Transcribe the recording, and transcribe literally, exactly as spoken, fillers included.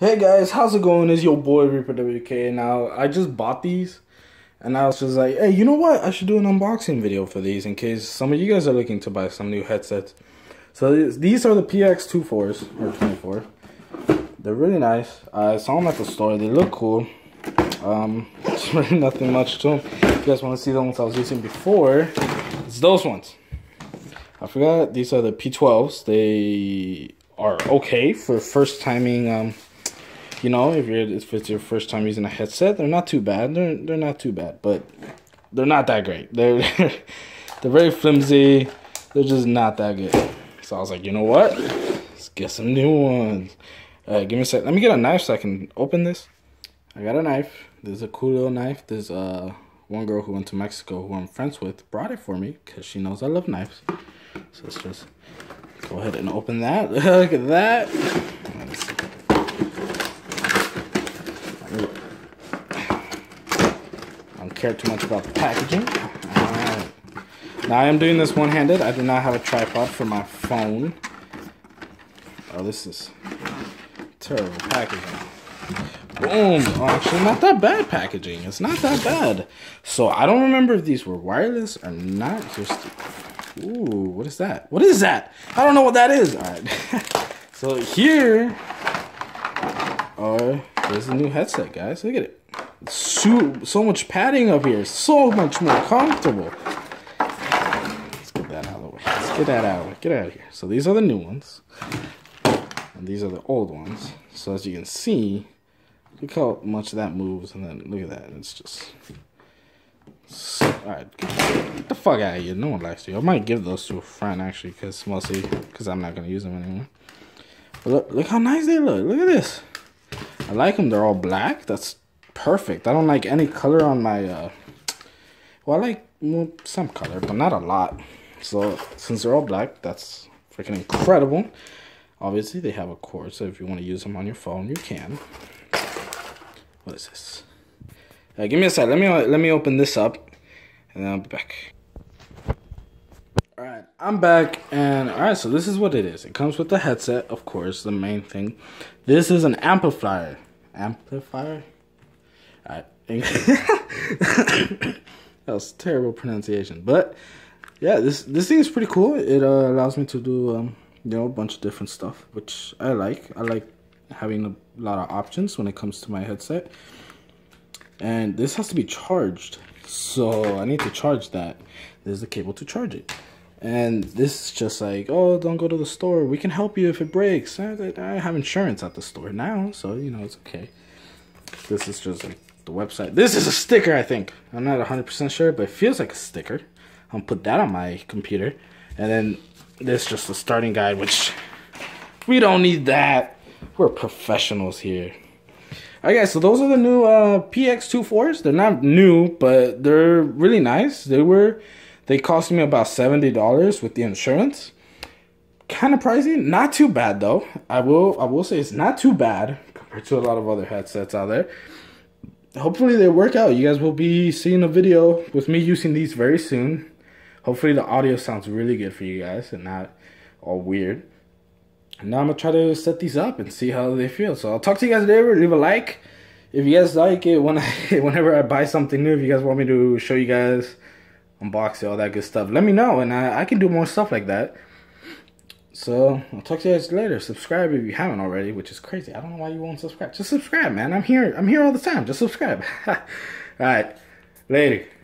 Hey guys, how's it going? It's your boy Reaper W K. Now, I just bought these and I was just like, hey, you know what? I should do an unboxing video for these in case some of you guys are looking to buy some new headsets. So these are the P X twenty-fours, or twenty-four. They're really nice. I saw them at the store. They look cool. Um, it's really nothing much to them. If you guys want to see the ones I was using before, it's those ones. I forgot. These are the P twelves. They are okay for first timing. Um, You know, if you're if it's your first time using a headset, they're not too bad. They're they're not too bad, but they're not that great. They're they're very flimsy. They're just not that good. So I was like, you know what? Let's get some new ones. All right, give me a sec. Let me get a knife so I can open this. I got a knife. There's a cool little knife. There's uh one girl who went to Mexico who I'm friends with brought it for me because she knows I love knives. So let's just go ahead and open that. Look at that. Care too much about the packaging. Alright. Now I am doing this one-handed. I do not have a tripod for my phone. Oh, this is terrible packaging. Boom! Oh, actually, not that bad packaging. It's not that bad. So I don't remember if these were wireless or not. Just ooh, what is that? What is that? I don't know what that is. Alright. So here are there's the new headset, guys. Look at it. So, so much padding up here. So much more comfortable. Let's get that out of the way. Let's get that out of the way. Get out of here. So these are the new ones. And these are the old ones. So as you can see, look how much that moves. And then look at that. It's just... So, alright. Get the fuck out of here. No one likes you. I might give those to a friend, actually. Because mostly because I'm not going to use them anymore. But look, look how nice they look. Look at this. I like them. They're all black. That's... perfect. I don't like any color on my uh well, I like well, some color, but not a lot. So since they're all black, that's freaking incredible. Obviously they have a cord, so if you want to use them on your phone, you can. What is this? Uh, give me a sec. Let me let me open this up and then I'll be back. Alright, I'm back, and alright, so this is what it is. It comes with the headset, of course, the main thing. This is an amplifier. Amplifier? I think that was terrible pronunciation, but yeah, this this thing is pretty cool. It uh, allows me to do um, you know, a bunch of different stuff, which I like. I like having a lot of options when it comes to my headset, and this has to be charged, so I need to charge that. There's the cable to charge it, and this is just like, oh, don't go to the store. We can help you if it breaks. I, I have insurance at the store now, so you know it's okay. This is just like the website. This is a sticker, I think. I'm not one hundred percent sure, but it feels like a sticker. I'll put that on my computer. And then there's just a starting guide, which we don't need that. We're professionals here. All right, guys, so those are the new uh, P X twenty-fours. They're not new, but they're really nice. They were, they cost me about seventy dollars with the insurance. Kind of pricey. Not too bad, though. I will, I will say it's not too bad compared to a lot of other headsets out there. Hopefully they work out. You guys will be seeing a video with me using these very soon. Hopefully the audio sounds really good for you guys and not all weird. And now I'm gonna try to set these up and see how they feel. So I'll talk to you guys later. Leave a like if you guys like it. When I, whenever I buy something new, if you guys want me to show you guys, unbox it, all that good stuff, let me know, and I, I can do more stuff like that. So I'll talk to you guys later. Subscribe if you haven't already, which is crazy. I don't know why you won't subscribe. Just subscribe, man. I'm here. I'm here all the time. Just subscribe. All right. Later.